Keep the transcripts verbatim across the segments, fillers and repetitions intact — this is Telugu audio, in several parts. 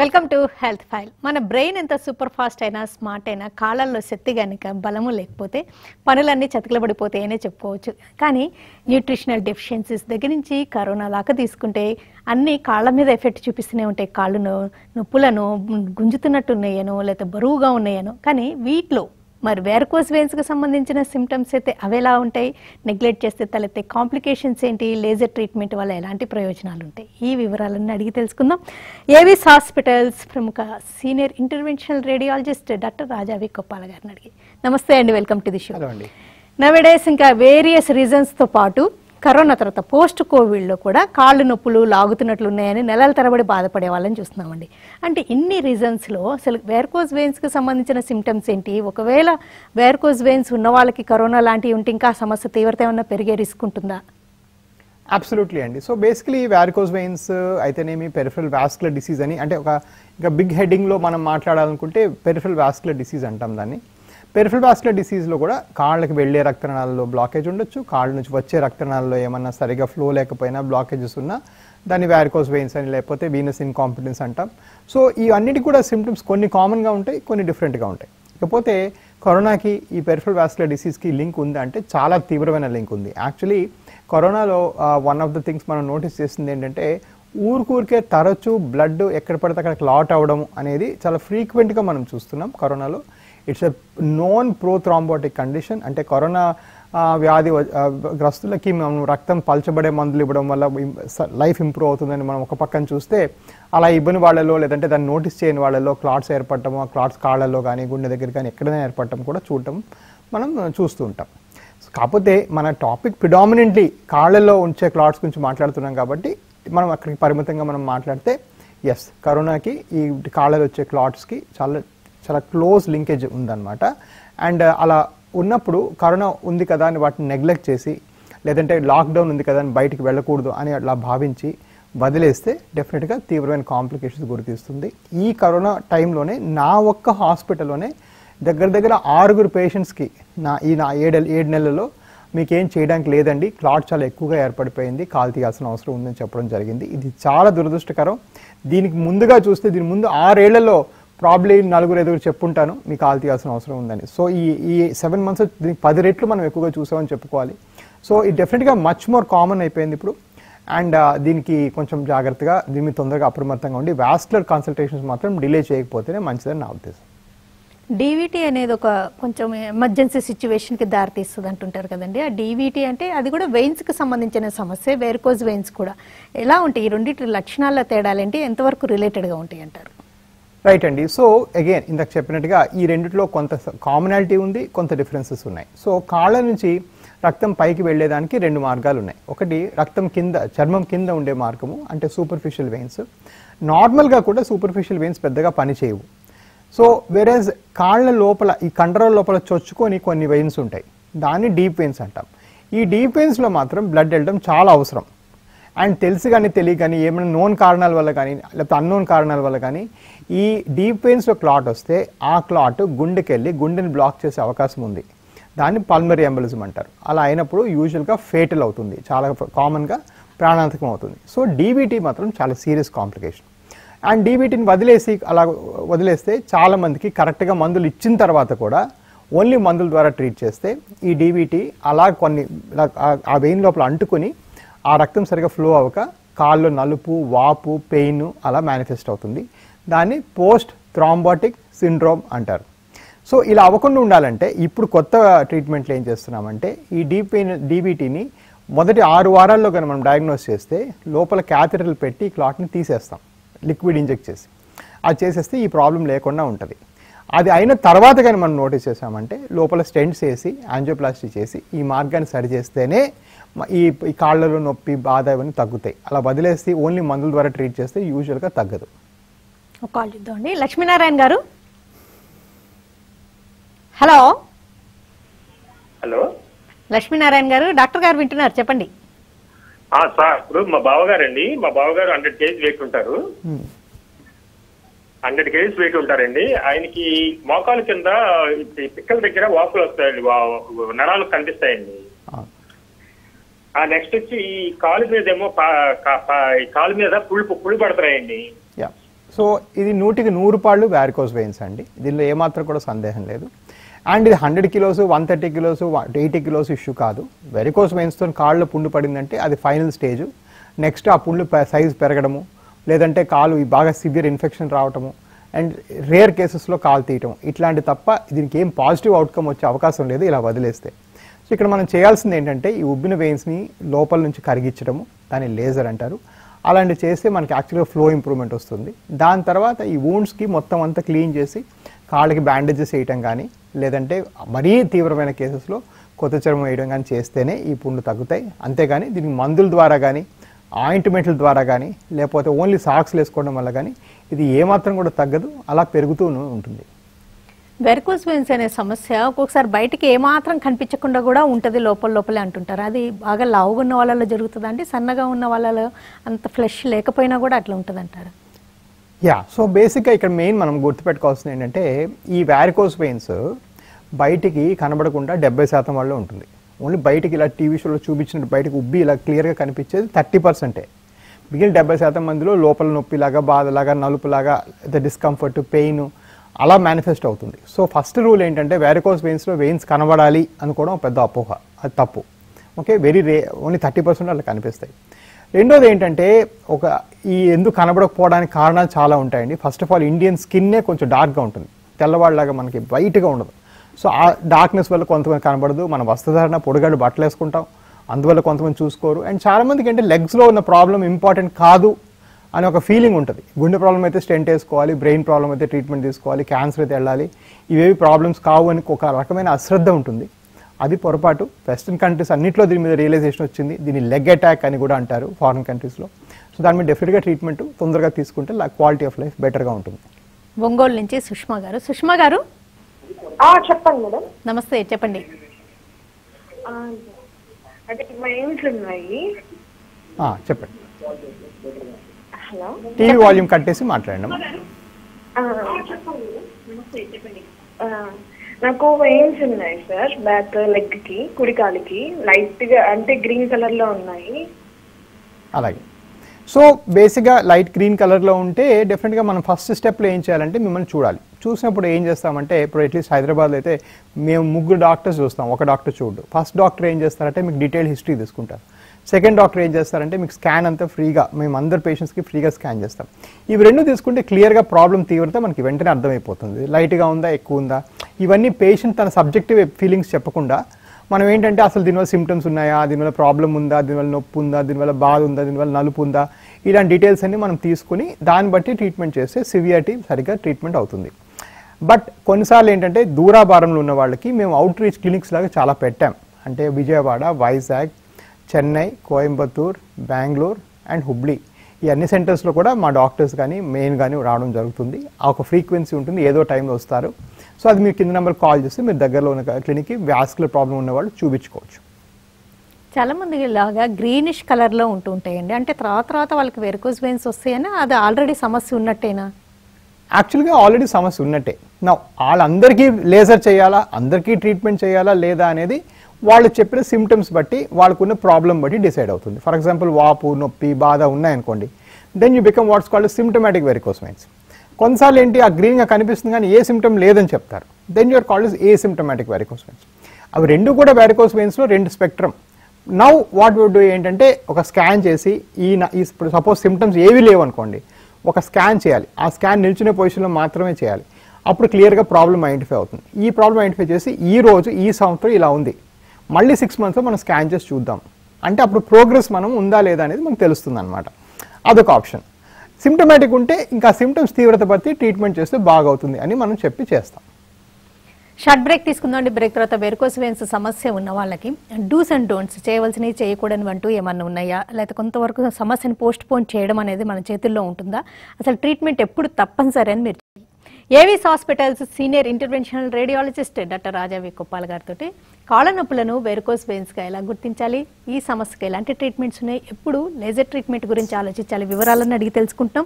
Welcome to health file. మన బ్రెయిన్ ఎంత సూపర్ ఫాస్ట్ అయినా స్మార్ట్ అయినా కాలాల్లో శక్తి గనుక బలము లేకపోతే పనులన్నీ చతికిలబడిపోతాయనే చెప్పుకోవచ్చు. కానీ న్యూట్రిషనల్ డెఫిషియన్సీస్ దగ్గర నుంచి కరోనా లాగా తీసుకుంటే అన్నీ కాళ్ళ మీద ఎఫెక్ట్ చూపిస్తూనే ఉంటాయి. కాళ్ళు నొప్పులను గుంజుతున్నట్టు ఉన్నాయనో లేకపోతే బరువుగా ఉన్నాయనో. కానీ వీటిలో మరి వెర్కోస్ వెయిన్స్కి సంబంధించిన సిమ్టమ్స్ అయితే అవేలా ఉంటాయి, నెగ్లెక్ట్ చేస్తే తలెత్తే కాంప్లికేషన్స్ ఏంటి, లేజర్ ట్రీట్మెంట్ వల్ల ఎలాంటి ప్రయోజనాలు ఉంటాయి, ఈ వివరాలన్నీ అడిగి తెలుసుకుందాం. ఏవి హాస్పిటల్స్ ప్రముఖ senior interventional radiologist doctor Raja V Koppala గారిని అడిగి. నమస్తే అండి, welcome to the show. Nowadays ఇంకా వేరియస్ రీజన్స్తో పాటు కరోనా తర్వాత పోస్ట్ కోవిడ్లో కూడా కాళ్ళు నొప్పులు లాగుతున్నట్లు ఉన్నాయని నెలల తరబడి బాధపడే వాళ్ళని చూస్తున్నామండి. అంటే ఇన్ని రీజన్స్లో అసలు వెర్కోస్ వెయిన్స్కి సంబంధించిన సిమ్టమ్స్ ఏంటి, ఒకవేళ వెర్కోస్ వెయిన్స్ ఉన్న వాళ్ళకి కరోనా లాంటివి ఉంటే ఇంకా సమస్య తీవ్రత ఏమన్నా పెరిగే రిస్క్ ఉంటుందా? అబ్సల్యూట్లీ అండి. సో బేసికలీ వెర్కోస్ వెయిన్స్ అయితేనేమి పెరిఫరల్ వాస్కులర్ డిసీజ్ అని, అంటే ఒక ఇంకా బిగ్ హెడ్డింగ్లో మనం మాట్లాడాలనుకుంటే పెరిఫరల్ వాస్కులర్ డిసీజ్ అంటాం దాన్ని. పెరిఫరల్ వాస్కులర్ డిసీజ్లో కూడా కాళ్ళకి వెళ్ళే రక్తనాళాల్లో బ్లాకేజ్ ఉండొచ్చు, కాళ్ళ నుంచి వచ్చే రక్తనాళాల్లో ఏమన్నా సరిగా ఫ్లో లేకపోయినా బ్లాకేజెస్ ఉన్నా దాన్ని వెర్కోస్ వెయిన్స్ అని లేకపోతే వీనస్ ఇన్కాంపిటెన్స్ అంటాం. సో ఈ అన్నిటి కూడా సిమ్టమ్స్ కొన్ని కామన్గా ఉంటాయి, కొన్ని డిఫరెంట్గా ఉంటాయి. ఇకపోతే కరోనాకి ఈ పెరిఫరల్ వాస్కులర్ డిసీజ్కి లింక్ ఉంది అంటే చాలా తీవ్రమైన లింక్ ఉంది. యాక్చువల్లీ కరోనాలో వన్ ఆఫ్ ద థింగ్స్ మనం నోటీస్ చేసింది ఏంటంటే ఊరికూరికే తరచూ బ్లడ్ ఎక్కడ పడితే అక్కడ క్లాట్ అవ్వడం అనేది చాలా ఫ్రీక్వెంట్గా మనం చూస్తున్నాం కరోనాలో. It's a known prothrombotic condition. అంటే కరోనా వ్యాధి గ్రస్తులకి మనం రక్తం పల్చబడే మందులు ఇవ్వడం వల్ల లైఫ్ ఇంప్రూవ్ అవుతుందని మనం ఒక పక్కన చూస్తే, అలా ఇవ్వని వాళ్ళలో లేదంటే దాన్ని నోటీస్ చేయని వాళ్ళలో క్లాట్స్ ఏర్పడటం, ఆ క్లాట్స్ కాళ్ళలో కానీ గుండె దగ్గర కానీ ఎక్కడైనా ఏర్పడటం కూడా చూడటం మనం చూస్తూ ఉంటాం. కాకపోతే మన టాపిక్ ప్రిడామినెంట్లీ కాళ్ళలో ఉంచే క్లాట్స్ గురించి మాట్లాడుతున్నాం కాబట్టి మనం అక్కడికి పరిమితంగా మనం మాట్లాడితే, ఎస్, కరోనాకి ఈ కాళ్ళలో వచ్చే క్లాట్స్కి చాలా చాలా క్లోజ్ లింకేజ్ ఉందన్నమాట. అండ్ అలా ఉన్నప్పుడు కరోనా ఉంది కదా అని వాటిని నెగ్లెక్ట్ చేసి లేదంటే లాక్డౌన్ ఉంది కదా అని బయటికి వెళ్ళకూడదు అని అలా భావించి వదిలేస్తే డెఫినెట్గా తీవ్రమైన కాంప్లికేషన్స్ గురితీస్తుంది. ఈ కరోనా టైంలోనే నా ఒక్క హాస్పిటల్లోనే దగ్గర దగ్గర ఆరుగురు పేషెంట్స్కి నా ఈ నా ఏడు ఏడు నెలల్లో మీకేం చేయడానికి లేదండి, క్లాట్ చాలా ఎక్కువగా ఏర్పడిపోయింది, కాలు తీయాల్సిన అవసరం ఉందని చెప్పడం జరిగింది. ఇది చాలా దురదృష్టకరం. దీనికి ముందుగా చూస్తే దీని ముందు ఆరేళ్లలో ప్రాబ్లీ నలుగురు ఎదురు చెప్పుంటాను మీకు కాల్ తీయాల్సిన అవసరం ఉందని. సో ఈ ఈ సెవెన్ మంత్స్ దీనికి పది రెట్లు మనం ఎక్కువగా చూసామని చెప్పుకోవాలి. సో ఇది డెఫినెట్గా మచ్ మోర్ కామన్ అయిపోయింది ఇప్పుడు. అండ్ దీనికి కొంచెం జాగ్రత్తగా దీన్ని తొందరగా అప్రమత్తంగా ఉండి వాస్కులర్ కన్సల్టేషన్స్ మాత్రం డిలే చేయకపోతేనే మంచిదని నా ఉద్దేశం. డీవీటీ అనేది ఒక కొంచెం ఎమర్జెన్సీ సిచ్యువేషన్కి దారితీస్తుంది అంటుంటారు కదండి. ఆ డీవీటీ అంటే అది కూడా వెయిన్స్కి సంబంధించిన సమస్య, వెర్కోస్ వెయిన్స్ కూడా. ఎలా ఉంటాయి ఈ రెండింటి లక్షణాల తేడాలేంటి, ఎంతవరకు రిలేటెడ్గా ఉంటాయి అంటారు? రైట్ అండి. సో అగైన్ ఇందాక చెప్పినట్టుగా ఈ రెండిట్లో కొంత కామనాలిటీ ఉంది, కొంత డిఫరెన్సెస్ ఉన్నాయి. సో కాళ్ళ నుంచి రక్తం పైకి వెళ్ళేదానికి రెండు మార్గాలు ఉన్నాయి. ఒకటి రక్తం కింద చర్మం కింద ఉండే మార్గము, అంటే సూపర్ఫిషియల్ వెయిన్స్. నార్మల్గా కూడా సూపర్ఫిషియల్ వెయిన్స్ పెద్దగా పనిచేయవు. సో వేరేజ్ కాళ్ళ లోపల ఈ కండరాల లోపల చొచ్చుకొని కొన్ని వెయిన్స్ ఉంటాయి, దాన్ని డీప్ వెయిన్స్ అంటాం. ఈ డీప్ వెయిన్స్లో మాత్రం బ్లడ్ వెళ్ళడం చాలా అవసరం. అండ్ తెలిసి కానీ తెలియ కానీ ఏమైనా నోన్ కారణాల వల్ల కానీ లేకపోతే అన్నోన్ కారణాల వల్ల కానీ ఈ డీప్ వెయిన్స్లో క్లాట్ వస్తే ఆ క్లాట్ గుండెకి వెళ్ళి గుండెని బ్లాక్ చేసే అవకాశం ఉంది. దాన్ని పల్మరీ ఎంబలిజం అంటారు. అలా అయినప్పుడు యూజువల్గా ఫేటల్ అవుతుంది, చాలా కామన్గా ప్రాణాంతకం అవుతుంది. సో డీబీటీ మాత్రం చాలా సీరియస్ కాంప్లికేషన్. అండ్ డీబీటీని వదిలేసి అలా వదిలేస్తే చాలామందికి కరెక్ట్గా మందులు ఇచ్చిన తర్వాత కూడా ఓన్లీ మందుల ద్వారా ట్రీట్ చేస్తే ఈ డీబీటీ అలా కొన్ని ఆ వెయిన్ లోపల అంటుకుని ఆ రక్తం సరిగా ఫ్లో అవ్వక కాళ్ళు నలుపు, వాపు, పెయిన్ అలా మేనిఫెస్ట్ అవుతుంది. దాన్ని పోస్ట్ థ్రాంబోటిక్ సిండ్రోమ్ అంటారు. సో ఇలా అవ్వకుండా ఉండాలంటే ఇప్పుడు కొత్త ట్రీట్మెంట్లు ఏం చేస్తున్నామంటే ఈ డీపీ డీబీటీని మొదటి ఆరు వారాల్లో కానీ మనం డయాగ్నోస్ చేస్తే లోపల క్యాథెటర్లు పెట్టి క్లాట్ని తీసేస్తాం, లిక్విడ్ ఇంజెక్ట్ చేసి. అది చేసేస్తే ఈ ప్రాబ్లం లేకుండా ఉంటుంది. అది అయిన తర్వాత కానీ మనం నోటీస్ చేసామంటే లోపల స్టెంట్స్ వేసి యాంజియోప్లాస్టీ చేసి ఈ మార్గాన్ని సరిచేస్తేనే ఈ ఈ కాళ్ళలో నొప్పి, బాధ ఇవన్నీ తగ్గుతాయి. అలా వదిలేసి ఓన్లీ మందుల ద్వారా ట్రీట్ చేస్తే యూజువల్గా తగ్గదు. ఒక కాల్ ఇద్దామండి. లక్ష్మీనారాయణ గారు, హలో. హలో లక్ష్మీనారాయణ గారు, డాక్టర్ గారు వింటున్నారు, చెప్పండి. సార్ ఇప్పుడు మా బావగారు అండి, మా బావగారు హండ్రెడ్ కేజీ వెయిట్ ఉంటారు హండ్రెడ్ కేజీస్ వెయిట్ ఉంటారండి. ఆయనకి మోకాల కింద పిక్కల దగ్గర వాపులు వస్తాయండి, నరాలు కనిపిస్తాయండి. నెక్స్ట్ వచ్చి ఈ కాలు మీద ఏమో కాలు మీద పుళ్ళు పుళ్ళు పడుతున్నాయండి. సో ఇది నూటికి నూరు పాళ్ళు వ్యారికోస్ వెయిన్స్ అండి, దీనిలో ఏమాత్రం కూడా సందేహం లేదు. అండ్ ఇది hundred kilos one thirty kilos eighty kilos issue కాదు. వెరికోస్ వెయిన్స్తో కాళ్ళు పుండు పడిందంటే అది ఫైనల్ స్టేజ్. నెక్స్ట్ ఆ పుండు సైజ్ పెరగడము, లేదంటే కాలు బాగా సివియర్ ఇన్ఫెక్షన్ రావటము, అండ్ రేర్ కేసెస్లో కాలు తీయటం, ఇట్లాంటి తప్ప దీనికి ఏం పాజిటివ్ అవుట్కమ్ వచ్చే అవకాశం లేదు ఇలా వదిలేస్తే. సో ఇక్కడ మనం చేయాల్సింది ఏంటంటే ఈ ఉబ్బిన వెయిన్స్ని లోపల నుంచి కరిగించడము, దాన్ని లేజర్ అంటారు. అలాంటివి చేస్తే మనకి యాక్చువల్గా ఫ్లో ఇంప్రూవ్మెంట్ వస్తుంది. దాని తర్వాత ఈ వూండ్స్కి మొత్తం అంతా క్లీన్ చేసి కాళ్ళకి బ్యాండేజెస్ వేయటం కానీ, లేదంటే మరీ తీవ్రమైన కేసెస్లో కొత్త చర్మం వేయడం కానీ చేస్తేనే ఈ పుండ్లు తగ్గుతాయి. అంతేగాని దీనికి మందుల ద్వారా కానీ, ఆయింట్మెంట్ల ద్వారా కానీ, లేకపోతే ఓన్లీ సాక్స్లు వేసుకోవడం వల్ల కానీ ఇది ఏమాత్రం కూడా తగ్గదు, అలా పెరుగుతూనే ఉంటుంది. వెరికోస్ వెయిన్స్ అనే సమస్య ఒక్కొక్కసారి బయటికి ఏమాత్రం కనిపించకుండా కూడా ఉంటుంది, లోపల లోపలే అంటుంటారు. అది బాగా లావుగా ఉన్న వాళ్ళలో జరుగుతుందా అండి? సన్నగా ఉన్న వాళ్ళలో అంత ఫ్లెష్ లేకపోయినా కూడా అట్లా ఉంటుంది అంటారు. యా, సో బేసిక్గా ఇక్కడ మెయిన్ మనం గుర్తుపెట్టుకోవాల్సింది ఏంటంటే ఈ వ్యారికోస్ వెయిన్స్ బయటికి కనబడకుండా డెబ్బై శాతం వాళ్ళు ఉంటుంది. ఓన్లీ బయటికి ఇలా టీవీ షోలో చూపించినట్టు బయటకు ఉబ్బి ఇలా క్లియర్గా కనిపించేది థర్టీ పర్సెంటే. మిగిలిన డెబ్బై శాతం మందిలో లోపల నొప్పిలాగా, బాధలాగా, నలుపులాగా, డిస్కంఫర్ట్, పెయిన్ అలా మేనిఫెస్ట్ అవుతుంది. సో ఫస్ట్ రూల్ ఏంటంటే వ్యారికోస్ వెయిన్స్లో వెయిన్స్ కనబడాలి అనుకోవడం పెద్ద అపోహ, అది తప్పు. Okay, very rare only thirty percent అలా కనిపిస్తాయి. రెండోది ఏంటంటే ఒక ఈ ఎందుకు కనబడకపోవడానికి కారణాలు చాలా ఉంటాయండి. ఫస్ట్ ఆఫ్ ఆల్ ఇండియన్ స్కిన్నే కొంచెం డార్క్గా ఉంటుంది, తెల్లవాళ్ళలాగా మనకి వైట్గా ఉండదు. సో ఆ డార్క్నెస్ వల్ల కొంతమంది కనబడదు. మన వస్త్రధారణ, పొడిగాడు బట్టలు వేసుకుంటాం, అందువల్ల కొంతమంది చూసుకోరు. అండ్ చాలామందికి అంటే లెగ్స్లో ఉన్న ప్రాబ్లం ఇంపార్టెంట్ కాదు అని ఒక ఫీలింగ్ ఉంటుంది. గుండె ప్రాబ్లం అయితే స్టెంట్ వేసుకోవాలి, బ్రెయిన్ ప్రాబ్లం అయితే ట్రీట్మెంట్ తీసుకోవాలి, క్యాన్సర్ అయితే వెళ్ళాలి, ఇవేవి ప్రాబ్లమ్స్ కావు అని ఒక రకమైన అశ్రద్ధ ఉంటుంది. అది పొరపాటు. వెస్ట్రన్ కంట్రీస్ అన్నింటిలో దీని మీద రియలైజేషన్ వచ్చింది. దీన్ని లెగ్ అటాక్ అని కూడా అంటారు ఫారిన్ కంట్రీస్లో. సో దాని మీద డెఫినెట్గా ట్రీట్మెంట్ తొందరగా తీసుకుంటే క్వాలిటీ ఆఫ్ లైఫ్ బెటర్గా ఉంటుంది. ఒంగోలు నుంచి సుష్మా గారు. సుష్మా గారు చెప్పండి మేడం. నమస్తే, చెప్పండి. చెప్పండి. టీవీ వాల్యూమ్ కట్టేసి మాట్లాడండి. నాకు వెయిన్స్ ఉన్నాయి సార్, బ్యాక్ లెగ్ కి, కుడికాలికి లైట్ గా, అంటే గ్రీన్ కలర్ లో ఉన్నాయి. అలాగే, సో బేసిక్గా లైట్ గ్రీన్ కలర్లో ఉంటే డెఫినెట్గా మనం ఫస్ట్ స్టెప్లో ఏం చేయాలంటే మిమ్మల్ని చూడాలి. చూసినప్పుడు ఏం చేస్తామంటే, ఇప్పుడు అట్లీస్ట్ హైదరాబాద్లో అయితే మేము ముగ్గురు డాక్టర్స్ చూస్తాం, ఒక డాక్టర్ చూడు. ఫస్ట్ డాక్టర్ ఏం చేస్తారంటే మీకు డీటెయిల్ హిస్టరీ తీసుకుంటారు. సెకండ్ డాక్టర్ ఏం చేస్తారంటే మీకు స్కాన్ అంతా ఫ్రీగా, మేము అందరు పేషెంట్స్కి ఫ్రీగా స్కాన్ చేస్తాం. ఇవి రెండు తీసుకుంటే క్లియర్గా ప్రాబ్లం తీవ్రత మనకి వెంటనే అర్థమైపోతుంది. లైట్గా ఉందా, ఎక్కువ ఉందా, ఇవన్నీ పేషెంట్ తన సబ్జెక్టివ్ ఫీలింగ్స్ చెప్పకుండా మనం ఏంటంటే అసలు దీనివల్ల సిమ్టమ్స్ ఉన్నాయా, దీనివల్ల ప్రాబ్లం ఉందా, దీనివల్ల నొప్పి ఉందా, దీనివల్ల బాధ ఉందా, దీనివల్ల నలుపు ఉందా, ఇలాంటి డీటెయిల్స్ అన్ని మనం తీసుకుని దాన్ని బట్టి ట్రీట్మెంట్ చేస్తే సివియారిటీ సరిగ్గా ట్రీట్మెంట్ అవుతుంది. బట్ కొన్నిసార్లు ఏంటంటే దూరాభారంలో ఉన్న వాళ్ళకి మేము అవుట్ రీచ్ క్లినిక్స్ లాగా చాలా పెట్టాం. అంటే విజయవాడ, వైజాగ్, చెన్నై, కోయంబత్తూర్, బెంగళూరు అండ్ హుబ్లీ, ఈ అన్ని సెంటర్స్లో కూడా మా డాక్టర్స్ కానీ మెయిన్ కానీ రావడం జరుగుతుంది. ఆ ఒక ఫ్రీక్వెన్సీ ఉంటుంది, ఏదో టైంలో వస్తారు. సో అది మీరు కింద నెంబర్ కాల్ చేస్తే మీరు దగ్గరలో ఉన్న క్లినిక్కి వాస్కులర్ ప్రాబ్లం ఉన్నవాళ్ళు చూపించుకోవచ్చు. చాలామంది ఇలాగా గ్రీనిష్ కలర్లో ఉంటూ ఉంటాయండి, అంటే తర్వాత తర్వాత వాళ్ళకి వెరికోస్ వెయిన్స్ వస్తాయని అది ఆల్రెడీ సమస్య ఉన్నట్టేనా? యాక్చువల్గా ఆల్రెడీ సమస్య ఉన్నట్టే. నా వాళ్ళందరికీ లేజర్ చేయాలా, అందరికీ ట్రీట్మెంట్ చేయాలా లేదా అనేది వాళ్ళు చెప్పిన సిమ్టమ్స్ బట్టి, వాళ్ళకున్న ప్రాబ్లం బట్టి డిసైడ్ అవుతుంది. ఫర్ ఎగ్జాంపుల్ వాపు, నొప్పి, బాధ ఉన్నాయనుకోండి, then you become what's called symptomatic varicose veins. కొన్నిసార్లు ఏంటి ఆ గ్రీన్గా కనిపిస్తుంది కానీ ఏ సిమ్టమ్ లేదని చెప్తారు, then you're called is asymptomatic varicose veins. అవి రెండు కూడా వెరికోస్ వెయిన్స్లో రెండు spectrum. Now what would do ఏంటంటే ఒక స్కాన్ చేసి ఈ ఇప్పుడు సపోజ్ సిమ్టమ్స్ ఏవి లేవనుకోండి, ఒక స్కాన్ చేయాలి. ఆ స్కాన్ నిల్చునే పొజిషన్లో మాత్రమే చేయాలి. అప్పుడు క్లియర్గా ప్రాబ్లం ఐడెంటిఫై అవుతుంది. ఈ ప్రాబ్లం ఐడెంటిఫై చేసి ఈ రోజు, ఈ సంవత్సరం ఇలా ఉంది, మళ్ళీ సిక్స్ మంత్స్లో మనం స్కాన్ చేసి చూద్దాం అంటే అప్పుడు ప్రోగ్రెస్ మనం ఉందా లేదా అనేది మనకు తెలుస్తుంది అనమాట. అదొక ఆప్షన్. సిమ్టమాటిక్ ఉంటే ఇంకా సిమ్టమ్స్ తీవ్రత బట్టి ట్రీట్మెంట్ చేస్తే బాగవుతుంది అని మనం చెప్పి చేస్తాం. షార్ట్ బ్రేక్ తీసుకుందామండి. బ్రేక్ తర్వాత వెరికోస్ వెయిన్స్ సమస్య ఉన్న వాళ్ళకి డూస్ అండ్ డోంట్స్, చేయవలసినవి చేయకూడని అంటూ ఏమన్నా ఉన్నాయా, లేకపోతే కొంతవరకు సమస్యను పోస్ట్ పోన్ చేయడం అనేది మన చేతుల్లో ఉంటుందా, అసలు ట్రీట్మెంట్ ఎప్పుడు తప్పనిసరి అని మీరు AV hospitals senior interventional radiologist doctor Raja V Koppala గారితో కాళ్ళ నొప్పులను వెరికోస్ వెయిన్స్గా ఎలా గుర్తించాలి, ఈ సమస్యకు ఎలాంటి ట్రీట్మెంట్స్ ఉన్నాయి, ఎప్పుడు లేజర్ ట్రీట్మెంట్ గురించి ఆలోచించాలి, వివరాలను అడిగి తెలుసుకుంటాం.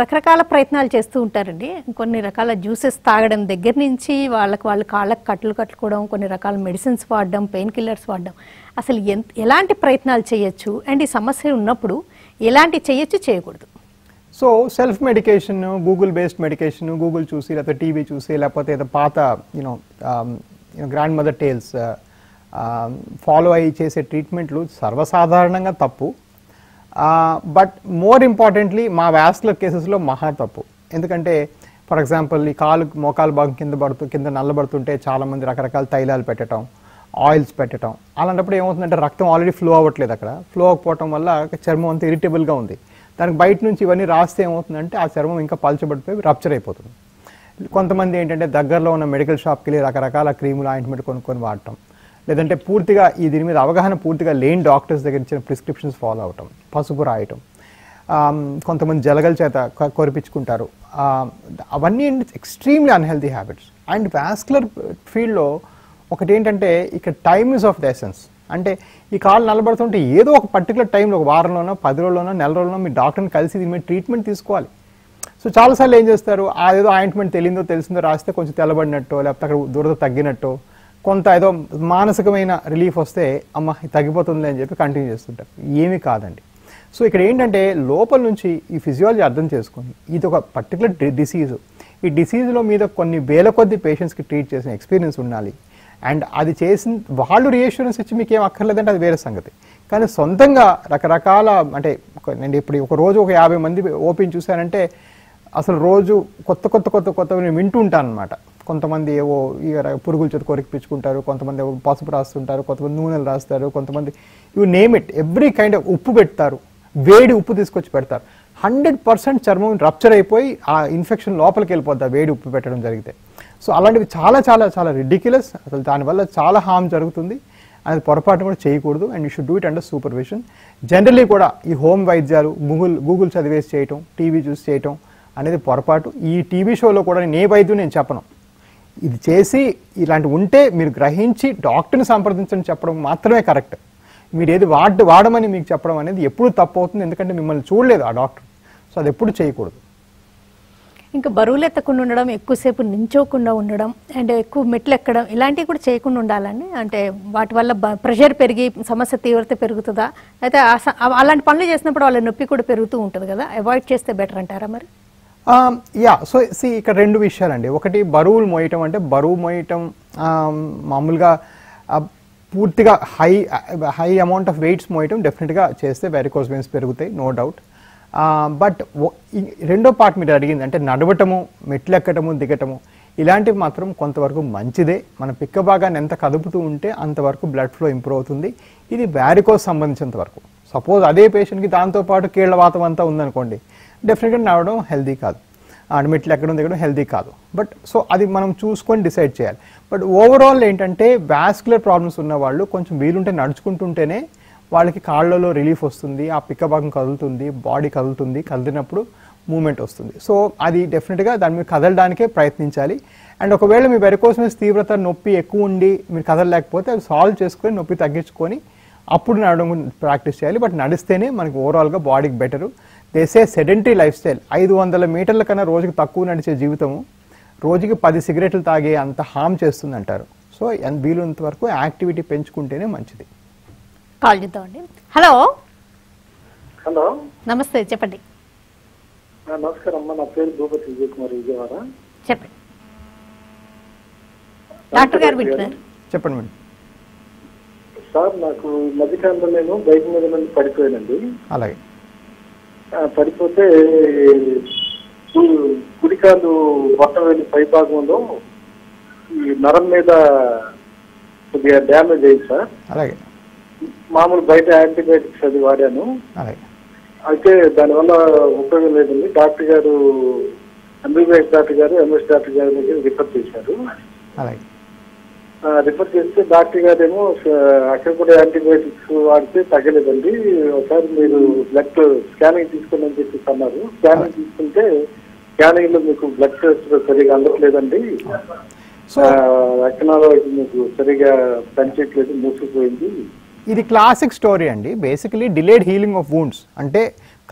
రకరకాల ప్రయత్నాలు చేస్తూ ఉంటారండి. కొన్ని రకాల జ్యూసెస్ తాగడం దగ్గర నుంచి వాళ్ళకి వాళ్ళు కాళ్ళకు కట్టలు కట్టుకోవడం, కొన్ని రకాల మెడిసిన్స్ వాడడం, పెయిన్ కిల్లర్స్ వాడడం, అసలు ఎలాంటి ప్రయత్నాలు చేయొచ్చు అండ్ ఈ సమస్య ఉన్నప్పుడు ఎలాంటి చేయొచ్చు, చేయకూడదు. So self medication Google based medication Google చూసి లేకపోతే టీవీ చూసి లేకపోతే ఏదో పాత you know grandmother tales follow అయ్యి చేసే ట్రీట్మెంట్లు సర్వసాధారణంగా తప్పు. బట్ మోర్ ఇంపార్టెంట్లీ మా వ్యాస్ల కేసెస్లో మహా తప్పు. ఎందుకంటే ఫర్ ఎగ్జాంపుల్ ఈ కాలు మోకాలు భాగం కింద పడుతూ కింద నల్లబడుతుంటే చాలామంది రకరకాల తైలాలు పెట్టడం ఆయిల్స్ పెట్టడం అలాంటప్పుడు ఏమవుతుందంటే రక్తం ఆల్రెడీ ఫ్లో అవ్వట్లేదు. అక్కడ ఫ్లో అవ్వకపోవటం వల్ల చర్మం అంత ఇరిటబుల్గా ఉంది. దానికి బయట నుంచి ఇవన్నీ రాస్తే ఏమవుతుందంటే ఆ చర్మం ఇంకా పలచబడిపోయి రప్చర్ అయిపోతుంది. కొంతమంది ఏంటంటే దగ్గరలో ఉన్న మెడికల్ షాప్కి వెళ్ళి రకరకాల క్రీములు ఆయింట్మెంట్ కొనుక్కొని వాడటం, లేదంటే పూర్తిగా ఈ దీని మీద అవగాహన పూర్తిగా లేని డాక్టర్స్ దగ్గర ఇచ్చిన ప్రిస్క్రిప్షన్స్ ఫాలో అవటం, పసుపు రాయటం, కొంతమంది జలగల చేత కొరిపించుకుంటారు. అవన్నీ extremely unhealthy habits. And vascular ఫీల్డ్లో ఒకటి ఏంటంటే ఇక్కడ time is of the essence. అంటే ఈ కాలు నలబడుతుంటే ఏదో ఒక పర్టికులర్ టైంలో ఒక వారంలోనో పది రోజుల్లోనో నెల రోజుల్లోనో మీ డాక్టర్ని కలిసి దీని మీద ట్రీట్మెంట్ తీసుకోవాలి. సో చాలాసార్లు ఏం చేస్తారు, అదేదో ఆయింట్మెంట్ తెలియదో తెలిసిందో రాస్తే కొంచెం తెల్లబడినట్టో లేకపోతే అక్కడ దురద తగ్గినట్టో కొంత ఏదో మానసికమైన రిలీఫ్ వస్తే అమ్మ తగ్గిపోతుంది అని చెప్పి కంటిన్యూ చేస్తుంటారు. ఏమీ కాదండి. సో ఇక్కడ ఏంటంటే లోపల నుంచి ఈ ఫిజియాలజీ అర్థం చేసుకొని ఇది ఒక పర్టికులర్ డిసీజు, ఈ డిసీజ్లో మీద కొన్ని వేల కొద్ది పేషెంట్స్కి ట్రీట్ చేసిన ఎక్స్పీరియన్స్ ఉండాలి. అండ్ అది చేసిన వాళ్ళు రియాష్యూరెన్స్ ఇచ్చి మీకు ఏం అక్కర్లేదంటే అది వేరే సంగతి. కానీ సొంతంగా రకరకాల అంటే నేను ఇప్పుడు ఒక రోజు ఒక యాభై మంది ఓపెన్ చూశానంటే అసలు రోజు కొత్త కొత్త కొత్త కొత్త నేను వింటూ ఉంటాను అనమాట. కొంతమంది ఏవో ఈ పురుగుల చేత కొరికిపించుకుంటారు, కొంతమంది ఏవో పసుపు రాస్తుంటారు, కొంతమంది నూనెలు రాస్తారు, కొంతమంది you name it every kind of ఉప్పు పెడతారు, వేడి ఉప్పు తీసుకొచ్చి పెడతారు. హండ్రెడ్ పర్సెంట్ చర్మం రప్చర్ అయిపోయి ఆ ఇన్ఫెక్షన్ లోపలికి వెళ్ళిపోద్ది వేడి ఉప్పు పెట్టడం జరిగితే. సో అలాంటివి చాలా చాలా చాలా రిడిక్యులస్. అసలు దానివల్ల చాలా హామ్ జరుగుతుంది. అది పొరపాటు కూడా చేయకూడదు. And you should do it under supervision. Generally కూడా ఈ హోమ్ వైద్యాలు గూగుల్ గూగుల్ చదివేసి చేయటం, టీవీ చూసి చేయటం అనేది పొరపాటు. ఈ టీవీ షోలో కూడా నేను ఏ వైద్యం నేను చెప్పను. ఇది చేసి ఇలాంటివి ఉంటే మీరు గ్రహించి డాక్టర్ని సంప్రదించని చెప్పడం మాత్రమే కరెక్ట్. మీరు ఏది వాడ వాడమని మీకు చెప్పడం అనేది ఎప్పుడు తప్పు అవుతుంది. ఎందుకంటే మిమ్మల్ని చూడలేదు ఆ డాక్టర్. సో అది ఎప్పుడు చేయకూడదు. ఇంకా బరువులు ఎత్తకుండా ఉండడం, ఎక్కువసేపు నించోకుండా ఉండడం, అండ్ ఎక్కువ మెట్లు ఎక్కడం ఇలాంటివి కూడా చేయకుండా ఉండాలండి. అంటే వాటి వల్ల ప్రెషర్ పెరిగి సమస్య తీవ్రత పెరుగుతుందా, అయితే అలాంటి పనులు చేసినప్పుడు వాళ్ళ నొప్పి కూడా పెరుగుతూ ఉంటుంది కదా, అవాయిడ్ చేస్తే బెటర్ అంటారా మరి? యా సో సి ఇక్కడ రెండు విషయాలండి. ఒకటి బరువులు మోయటం, అంటే బరువు మోయటం మామూలుగా పూర్తిగా high high amount of weights మోయటం డెఫినెట్గా చేస్తే వెరికోస్ వెయిన్స్ పెరుగుతాయి, నో డౌట్. బట్ రెండో పార్ట్ మీరు అడిగింది అంటే నడవటము, మెట్లు ఎక్కటము, దిగటము ఇలాంటివి మాత్రం కొంతవరకు మంచిదే. మన పిక్క భాగాన్ని ఎంత కదుపుతూ ఉంటే అంతవరకు బ్లడ్ ఫ్లో ఇంప్రూవ్ అవుతుంది. ఇది వ్యారికోస్ సంబంధించినంత వరకు. సపోజ్ అదే పేషెంట్కి దాంతోపాటు కీళ్ళవాతం అంతా ఉందనుకోండి, డెఫినెట్గా నడవడం హెల్దీ కాదు, అండ్ మెట్లు ఎక్కడం దిగడం హెల్దీ కాదు. బట్ సో అది మనం చూసుకొని డిసైడ్ చేయాలి. బట్ ఓవరాల్ ఏంటంటే వాస్కులర్ ప్రాబ్లమ్స్ ఉన్న వాళ్ళు కొంచెం వీలుంటే నడుచుకుంటుంటేనే వాళ్ళకి కాళ్ళలో రిలీఫ్ వస్తుంది, ఆ పిక్క భాగం కదులుతుంది, బాడీ కదులుతుంది, కదిలినప్పుడు మూమెంట్ వస్తుంది. సో అది డెఫినెట్గా దాని మీద కదలడానికే ప్రయత్నించాలి. అండ్ ఒకవేళ మీ వెరికోస్ మీద తీవ్రత నొప్పి ఎక్కువ ఉండి మీరు కదలలేకపోతే అది సాల్వ్ చేసుకొని నొప్పి తగ్గించుకొని అప్పుడు నడవడం ప్రాక్టీస్ చేయాలి. బట్ నడిస్తేనే మనకి ఓవరాల్గా బాడీకి బెటరు. దేశే సెడెంటరీ లైఫ్ స్టైల్, ఐదు వందల మీటర్ల కన్నా రోజుకి తక్కువ నడిచే జీవితము రోజుకి పది సిగరెట్లు తాగే అంత హామ్ చేస్తుంది అంటారు. సో వీలున్నంత వరకు యాక్టివిటీ పెంచుకుంటేనే మంచిది. కాల్ చేద్దామండి. హలో హలో నమస్తే, చెప్పండి. నమస్కారం అమ్మ, నా పేరు భూపతి విజయ్ కుమార్, విజయవాడ. చెప్పండి డాక్టర్ గారు, వింటున్నారు చెప్పండి మేడం. సార్ నాకు మధ్యకాలంలో నేను బైక్ మీద నుండి పడిపోయానండి. అలాగే పడిపోతే కుడికాలు బొట్టవేలు పై భాగంలో ఈ నరం మీద కొద్దిగా డ్యామేజ్ అయింది సార్. అలాగే మామూలు బయట యాంటీబయాటిక్స్ అది వాడాను, అయితే దానివల్ల ఉపయోగం లేదండి. డాక్టర్ గారు ఎంబీబీఎస్ డాక్టర్ గారు ఎంఎస్ డాక్టర్ గారి దగ్గర రిఫర్ చేశారు. రిఫర్ చేస్తే డాక్టర్ గారేమో అక్కడ కూడా యాంటీబయాటిక్స్ వాడితే తగ్గలేదండి, ఒకసారి మీరు బ్లడ్ స్కానింగ్ తీసుకోండి అని చెప్పేసి అన్నారు. స్కానింగ్ తీసుకుంటే స్కానింగ్ లో మీకు బ్లడ్ టెస్ట్ సరిగా అందట్లేదండి, రక్తనాళం మీకు సరిగా పనిచేయట్లేదు, మూసుకుపోయింది. ఇది క్లాసిక్ స్టోరీ అండి. Basically delayed healing of wounds అంటే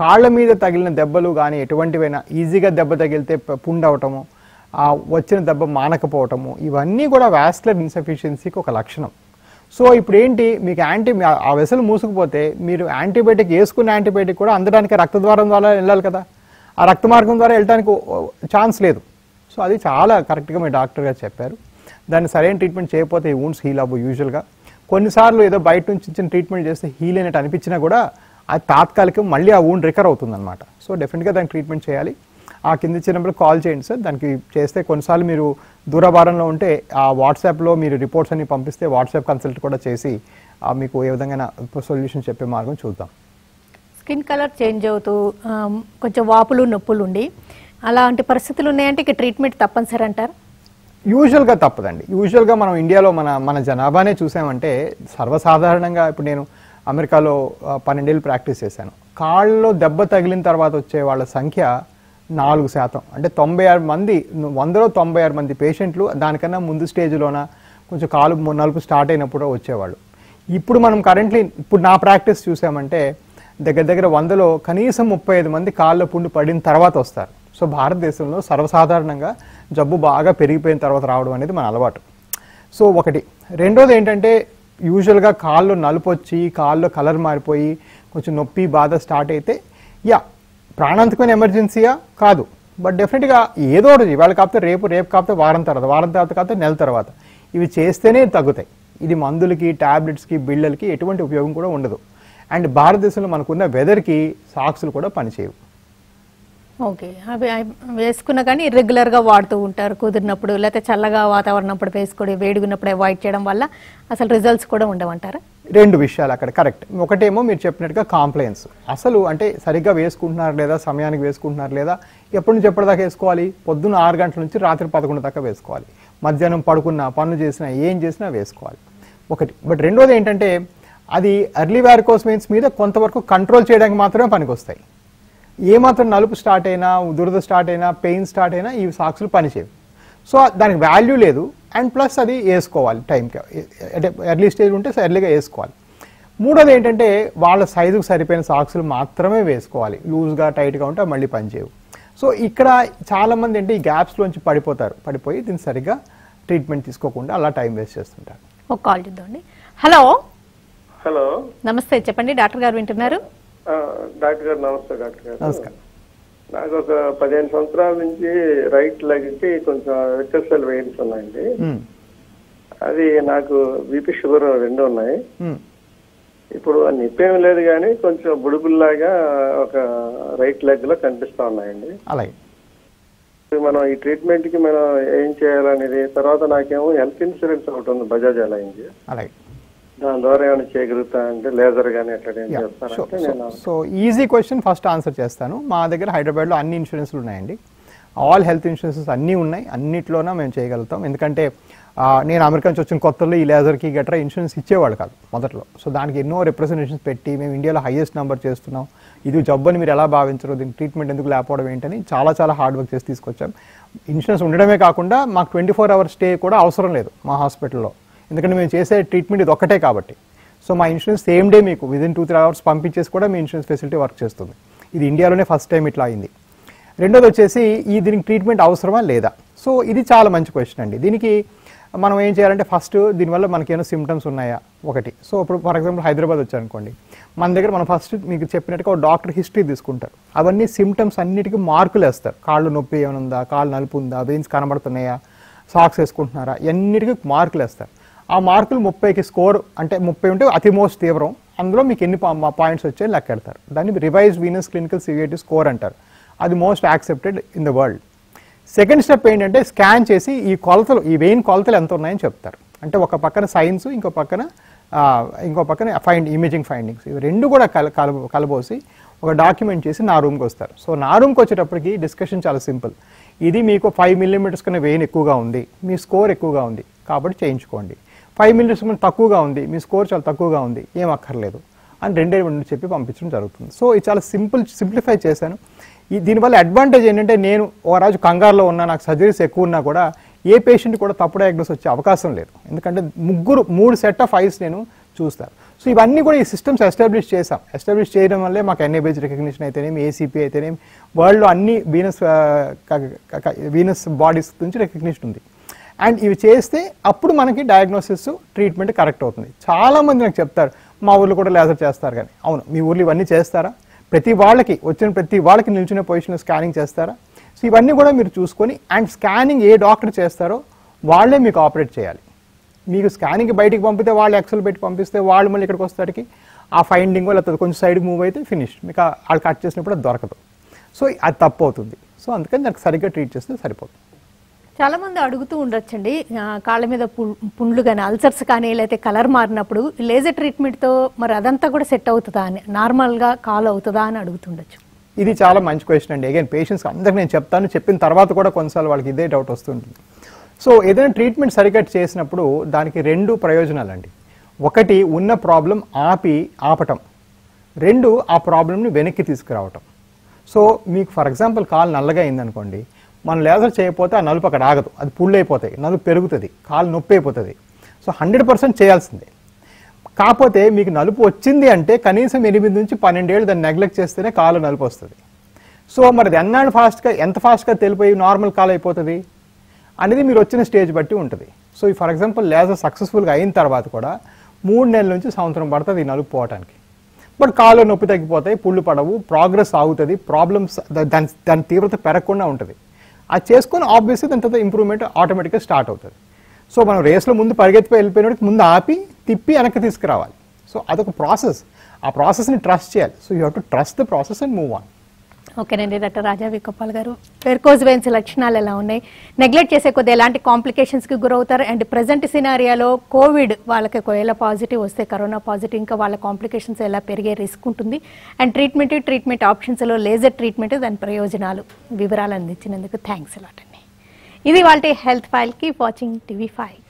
కాళ్ళ మీద తగిలిన దెబ్బలు కానీ ఎటువంటివైనా ఈజీగా దెబ్బ తగిలితే పుండ్ అవటము, వచ్చిన దెబ్బ మానకపోవటము ఇవన్నీ కూడా వాస్కులర్ ఇన్సఫిషియన్సీకి ఒక లక్షణం. సో ఇప్పుడు ఏంటి మీకు యాంటీ ఆ వెసలు మూసుకుపోతే మీరు యాంటీబయాటిక్ వేసుకున్న యాంటీబయాటిక్ కూడా అందడానికి రక్తద్వారం ద్వారా వెళ్ళాలి కదా, ఆ రక్త మార్గం ద్వారా వెళ్ళడానికి ఛాన్స్ లేదు. సో అది చాలా కరెక్ట్గా మీ డాక్టర్ గారు చెప్పారు. దాన్ని సరైన ట్రీట్మెంట్ చేయకపోతే ఈ వూండ్స్ హీల్ అవ్వవు. యూజువల్గా కొన్నిసార్లు ఏదో బయట నుంచి ఇచ్చిన ట్రీట్మెంట్ చేస్తే హీల్ అయినట్టు అనిపించినా కూడా అది తాత్కాలికం, మళ్ళీ ఆ వూండ్ రికర్ అవుతుందన్నమాట. సో డెఫినెట్గా దానికి ట్రీట్మెంట్ చేయాలి. ఆ కింద ఇచ్చే నెంబర్కి కాల్ చేయండి సార్. దానికి చేస్తే కొన్నిసార్లు మీరు దూరభారంలో ఉంటే ఆ వాట్సాప్లో మీరు రిపోర్ట్స్ అన్ని పంపిస్తే వాట్సాప్ కన్సల్ట్ కూడా చేసి మీకు ఏ విధంగా సొల్యూషన్ చెప్పే మార్గం చూద్దాం. స్కిన్ కలర్ చేంజ్ అవుతూ కొంచెం వాపులు నొప్పులు ఉండి అలాంటి పరిస్థితులు ఉన్నాయంటే ఇక ట్రీట్మెంట్ తప్పనిసరి అంటారు? యూజువల్గా తప్పదండి. యూజువల్గా మనం ఇండియాలో మన మన జనాభానే చూసామంటే సర్వసాధారణంగా ఇప్పుడు నేను అమెరికాలో పన్నెండేళ్ళు ప్రాక్టీస్ చేశాను. కాళ్ళలో దెబ్బ తగిలిన తర్వాత వచ్చే వాళ్ళ సంఖ్య నాలుగు శాతం అంటే తొంభై ఆరు మంది వందలో తొంభై ఆరు మంది పేషెంట్లు దానికన్నా ముందు స్టేజ్లోన కొంచెం కాలు నలుపు స్టార్ట్ అయినప్పుడు వచ్చేవాళ్ళు. ఇప్పుడు మనం కరెంట్లీ ఇప్పుడు నా ప్రాక్టీస్ చూసామంటే దగ్గర దగ్గర వందలో కనీసం ముప్పై ఐదు మంది కాళ్ళ పుండు పడిన తర్వాత వస్తారు. సో భారతదేశంలో సర్వసాధారణంగా జబ్బు బాగా పెరిగిపోయిన తర్వాత రావడం అనేది మన అలవాటు. సో ఒకటి. రెండోది ఏంటంటే యూజువల్గా కాళ్ళు నలుపు వచ్చి కాళ్ళు కలర్ మారిపోయి కొంచెం నొప్పి బాధ స్టార్ట్ అయితే యా ప్రాణాంతకమైన ఎమర్జెన్సీయా కాదు, బట్ డెఫినెట్గా ఏదో ఒకటి ఇవాళ కాకపోతే రేపు, రేపు కాకపోతే వారం తర్వాత, వారం తర్వాత కాకపోతే నెల తర్వాత ఇవి చేస్తేనే తగ్గుతాయి. ఇది మందులకి ట్యాబ్లెట్స్కి బిళ్ళలకి ఎటువంటి ఉపయోగం కూడా ఉండదు. అండ్ భారతదేశంలో మనకున్న వెదర్కి సాక్స్లు కూడా పనిచేయవు. ఓకే, అవి వేసుకున్నా కానీ రెగ్యులర్గా వాడుతూ ఉంటారు కుదిరినప్పుడు, లేకపోతే చల్లగా వాతావరణప్పుడు వేసుకోవడం, వేడిగున్నప్పుడు అవాయిడ్ చేయడం వల్ల అసలు రిజల్ట్స్ కూడా ఉండవంటారా? రెండు విషయాలు అక్కడ కరెక్ట్. ఒకటేమో మీరు చెప్పినట్టుగా కాంప్లైంట్స్ అసలు అంటే సరిగ్గా వేసుకుంటున్నారు లేదా, సమయానికి వేసుకుంటున్నారు లేదా, ఎప్పటి నుంచి ఎప్పటిదాకా వేసుకోవాలి? పొద్దున్న ఆరు గంటల నుంచి రాత్రి పదకొండు దాకా వేసుకోవాలి. మధ్యాహ్నం పడుకున్నా పనులు చేసినా ఏం చేసినా వేసుకోవాలి ఒకటి. బట్ రెండోది ఏంటంటే అది ఎర్లీ వారికోస్ వెయిన్స్ మీద కొంతవరకు కంట్రోల్ చేయడానికి మాత్రమే పనికొస్తాయి. ఏమాత్రం నలుపు స్టార్ట్ అయినా, దురద స్టార్ట్ అయినా, పెయిన్ స్టార్ట్ అయినా ఇవి సాక్స్లు పనిచేయవు. సో దానికి వాల్యూ లేదు. అండ్ ప్లస్ అది వేసుకోవాలి టైంకి, అంటే ఎర్లీ స్టేజ్ ఉంటే ఎర్లీగా వేసుకోవాలి. మూడోది ఏంటంటే వాళ్ళ సైజుకు సరిపోయిన సాక్స్లు మాత్రమే వేసుకోవాలి. లూజ్గా టైట్గా ఉంటే మళ్ళీ పనిచేయవు. సో ఇక్కడ చాలామంది అంటే ఈ గ్యాప్స్లోంచి పడిపోతారు, పడిపోయి దీన్ని సరిగ్గా ట్రీట్మెంట్ తీసుకోకుండా అలా టైం వేస్ట్ చేస్తుంటారు. ఒక కాల్ చూద్దామండి. హలో. హలో, నమస్తే. చెప్పండి డాక్టర్ గారు, వింటున్నారు? డాక్టర్ గారు నమస్తే. డాక్టర్ గారు నమస్కారం. నాకు ఒక పదిహేను సంవత్సరాల నుంచి రైట్ లెగ్కి కొంచెం ఎక్సెల్ వెయిన్స్ ఉన్నాయండి. అది నాకు బీపీ షుగర్ రెండు ఉన్నాయి. ఇప్పుడు నిప్పేం లేదు కానీ కొంచెం బుడుబుల్లాగా ఒక రైట్ లెగ్ లో కనిపిస్తా ఉన్నాయండి. అలాగే మనం ఈ ట్రీట్మెంట్ కి మనం ఏం చేయాలనేది. తర్వాత నాకేమో హెల్త్ ఇన్సూరెన్స్ ఒకటి ఉంది, బజాజ్ అలయన్స్. అలాగే దాని ద్వారా ఏమైనా చేయగలుగుతా అంటే లేజర్ గానీ ఎట్లా చెప్తారంటే నేను. So easy question first answer చేస్తాను. మా దగ్గర హైదరాబాద్లో అన్ని ఇన్సూరెన్స్లు ఉన్నాయండి. ఆల్ హెల్త్ ఇన్సూరెన్సెస్ అన్నీ ఉన్నాయి. అన్నిట్లోనే మేము చేయగలుగుతాం. ఎందుకంటే నేను అమెరికా నుంచి వచ్చిన కొత్తలో ఈ లేజర్కి గట్రా ఇన్సూరెన్స్ ఇచ్చేవాళ్ళు కాదు మొదట్లో. సో దానికి ఎన్నో రిప్రజెంటేషన్స్ పెట్టి మేము ఇండియాలో హైయెస్ట్ నెంబర్ చేస్తున్నాం, ఇది జబ్బుని మీరు ఎలా భావించరు, దీని ట్రీట్మెంట్ ఎందుకు లేకపోవడం ఏంటని చాలా చాలా హార్డ్ వర్క్ చేసి తీసుకొచ్చాం. ఇన్సూరెన్స్ ఉండడమే కాకుండా మాకు ట్వంటీ ఫోర్ అవర్స్ స్టే కూడా అవసరం లేదు మా హాస్పిటల్లో, ఎందుకంటే మేము చేసే ట్రీట్మెంట్ ఇది ఒక్కటే కాబట్టి. సో మా ఇన్సూరెన్స్ సేమ్ డే మీకు విదిన్ టూ త్రీ అవర్స్ పంపించేసి కూడా మీ ఇన్సూరెన్స్ ఫెసిలిటీ వర్క్ చేస్తుంది. ఇది ఇండియాలోనే ఫస్ట్ టైం ఇట్లా అయింది. రెండోది వచ్చేసి ఈ దీనికి ట్రీట్మెంట్ అవసరమా లేదా. సో ఇది చాలా మంచి క్వశ్చన్ అండి. దీనికి మనం ఏం చేయాలంటే ఫస్ట్ దీనివల్ల మనకేమైనా సిమ్టమ్స్ ఉన్నాయా ఒకటి. సో ఇప్పుడు ఫర్ ఎగ్జాంపుల్ హైదరాబాద్ వచ్చారనుకోండి, మన దగ్గర మనం ఫస్ట్ మీకు చెప్పినట్టుగా ఒక డాక్టర్ హిస్టరీ తీసుకుంటారు. అవన్నీ సిమ్టమ్స్ అన్నిటికీ మార్కులు వేస్తారు. కాళ్ళు నొప్పి ఏమైనా ఉందా, కాళ్ళు నలుపు ఉందా, వెయిన్స్ కనబడుతున్నాయా, సాక్స్ వేసుకుంటున్నారా, అన్నిటికీ మార్కులు వేస్తారు. ఆ మార్కులు ముప్పైకి స్కోర్ అంటే ముప్పై ఉంటే అతి మోస్ట్ తీవ్రం, అందులో మీకు ఎన్ని పాయింట్స్ వచ్చాయో లెక్కెడతారు. దాన్ని revised venous clinical severity score అంటారు. అది most accepted in the world. Second step ఏంటంటే స్కాన్ చేసి ఈ కొలతలు, ఈ వెయిన్ కొలతలు ఎంత ఉన్నాయని చెప్తారు. అంటే ఒక పక్కన సైన్స్, ఇంకో పక్కన ఇంకో పక్కన ఫైండ్ ఇమేజింగ్ ఫైండింగ్స్, ఇవి రెండు కూడా కల కలబోసి ఒక డాక్యుమెంట్ చేసి నా రూమ్కి వస్తారు. సో నా రూమ్కి వచ్చేటప్పటికి డిస్కషన్ చాలా సింపుల్. ఇది మీకు ఫైవ్ మిల్లీమీటర్స్ కన్నా వెయిన్ ఎక్కువగా ఉంది, మీ స్కోర్ ఎక్కువగా ఉంది కాబట్టి చేయించుకోండి. ఫైవ్ మిల్లీమీటర్స్ కన్నా తక్కువగా ఉంది, మీ స్కోర్ చాలా తక్కువగా ఉంది, ఏం అక్కర్లేదు అని రెండే రెండు చెప్పి పంపించడం జరుగుతుంది. సో ఇది చాలా సింపుల్, సింప్లిఫై చేశాను. ఈ దీనివల్ల అడ్వాంటేజ్ ఏంటంటే నేను ఒక రోజు కంగారులో ఉన్నా, నాకు సర్జరీస్ ఎక్కువ ఉన్నా కూడా ఏ పేషెంట్ కూడా తప్పుడు డయాగ్నోస్ వచ్చే అవకాశం లేదు. ఎందుకంటే ముగ్గురు మూడు సెట్ ఆఫ్ ఐస్ నేను చూస్తాను. సో ఇవన్నీ కూడా ఈ సిస్టమ్స్ ఎస్టాబ్లిష్ చేశాం. ఎస్టాబ్లిష్ చేయడం వల్లే మాకు ఎన్ఏబేజ్ రికగ్నిషన్ అయితేనేమి, ఏసీపీ అయితేనేమి, వరల్డ్లో అన్ని వీనస్ వీనస్ బాడీస్ నుంచి రికగ్నిషన్ ఉంది. అండ్ ఇవి చేస్తే అప్పుడు మనకి డయాగ్నోసిస్ ట్రీట్మెంట్ కరెక్ట్ అవుతుంది. చాలామంది నాకు చెప్తారు మా ఊర్లో కూడా లేజర్ చేస్తారు కానీ. అవును, మీ ఊర్లో ఇవన్నీ చేస్తారా? ప్రతి వాళ్ళకి వచ్చిన ప్రతి వాళ్ళకి నిల్చునే పొజిషన్లో స్కానింగ్ చేస్తారా? సో ఇవన్నీ కూడా మీరు చూసుకొని, అండ్ స్కానింగ్ ఏ డాక్టర్ చేస్తారో వాళ్ళే మీకు ఆపరేట్ చేయాలి. మీకు స్కానింగ్ బయటికి పంపితే వాళ్ళు ఎక్సెల్ పెట్టి పంపిస్తే వాళ్ళు మళ్ళీ ఇక్కడికి వస్తాడికి ఆ ఫైండింగ్ లేకపోతే కొంచెం సైడ్కి మూవ్ అయితే ఫినిష్, మీకు వాళ్ళు కట్ చేసినప్పుడు అది దొరకదు. సో అది తప్పు అవుతుంది. సో అందుకని నాకు సరిగ్గా ట్రీట్ చేస్తే సరిపోతుంది. చాలామంది అడుగుతూ ఉండొచ్చండి, కాళ్ళ మీద పుండ్లు కానీ అల్సర్స్ కానీ లేకపోతే కలర్ మారినప్పుడు లేజర్ ట్రీట్మెంట్తో మరి అదంతా కూడా సెట్ అవుతుందా అని, నార్మల్గా కాల్ అవుతుందా అని అడుగుతుండొచ్చు. ఇది చాలా మంచి క్వశ్చన్ అండి. అగైన్ పేషెంట్స్ అందరికీ నేను చెప్తాను, చెప్పిన తర్వాత కూడా కొన్నిసార్లు వాళ్ళకి ఇదే డౌట్ వస్తుంటుంది. సో ఏదైనా ట్రీట్మెంట్ సరిగ్గా చేసినప్పుడు దానికి రెండు ప్రయోజనాలు అండి. ఒకటి ఉన్న ప్రాబ్లం ఆపి ఆపటం, రెండు ఆ ప్రాబ్లంని వెనక్కి తీసుకురావటం. సో మీకు ఫర్ ఎగ్జాంపుల్ కాలు నల్లగా అయిందనుకోండి, మనం లేజర్ చేయకపోతే ఆ నలుపు అక్కడ ఆగదు, అది పుళ్ళు అయిపోతాయి, నలుపు పెరుగుతుంది, కాలు నొప్పి అయిపోతుంది. సో హండ్రెడ్ పర్సెంట్ చేయాల్సిందే. కాకపోతే మీకు నలుపు వచ్చింది అంటే కనీసం ఎనిమిది నుంచి పన్నెండేళ్ళు దాన్ని నెగ్లెక్ట్ చేస్తేనే కాలు నలుపు వస్తుంది. సో మరి అది ఎన్నాళ్ళు ఫాస్ట్గా ఎంత ఫాస్ట్గా తెలిపోయి నార్మల్ కాలు అయిపోతుంది అనేది మీరు వచ్చిన స్టేజ్ బట్టి ఉంటుంది. సో ఈ ఫర్ ఎగ్జాంపుల్ లేజర్ సక్సెస్ఫుల్గా అయిన తర్వాత కూడా మూడు నెలల నుంచి సంవత్సరం పడుతుంది ఈ నలుపు పోవడానికి. బట్ కాలు నొప్పి తగ్గిపోతాయి, పుళ్ళు పడవు, ప్రోగ్రెస్ ఆగుతుంది, ప్రాబ్లమ్స్ దాని దాని తీవ్రత పెరగకుండా ఉంటుంది. అది చేసుకొని ఆబ్వియస్గా దాని తర్వాత ఇంప్రూవ్మెంట్ ఆటోమేటిక్గా స్టార్ట్ అవుతుంది. సో మనం రేస్లో ముందు పరిగెత్తిపోయి వెళ్ళిపోయినప్పటికి ముందు ఆపి తిప్పి వెనక్కి తీసుకురావాలి. సో అదొక ప్రాసెస్, ఆ ప్రాసెస్ని ట్రస్ట్ చేయాలి. So you have to trust the process and move on. ఓకేనండి డాక్టర్ రాజా వి కొప్పాల గారు, వెర్కోజ్ వెయిన్స్ లక్షణాలు ఎలా ఉన్నాయి, నెగ్లెక్ట్ చేసే కొద్ది ఎలాంటి కాంప్లికేషన్స్కి గురవుతారు, అండ్ ప్రజెంట్ సినారియాలో కోవిడ్ వాళ్ళకి ఒకవేళ పాజిటివ్ వస్తే కరోనా పాజిటివ్ ఇంకా వాళ్ళ కాంప్లికేషన్స్ ఎలా పెరిగే రిస్క్ ఉంటుంది, అండ్ ట్రీట్మెంట్ ట్రీట్మెంట్ ఆప్షన్స్లో లేజర్ ట్రీట్మెంట్ దాని ప్రయోజనాలు వివరాలు అందించినందుకు థ్యాంక్స్ అలాట్ అండి. ఇది వాళ్ళ health file. Keep watching TV five.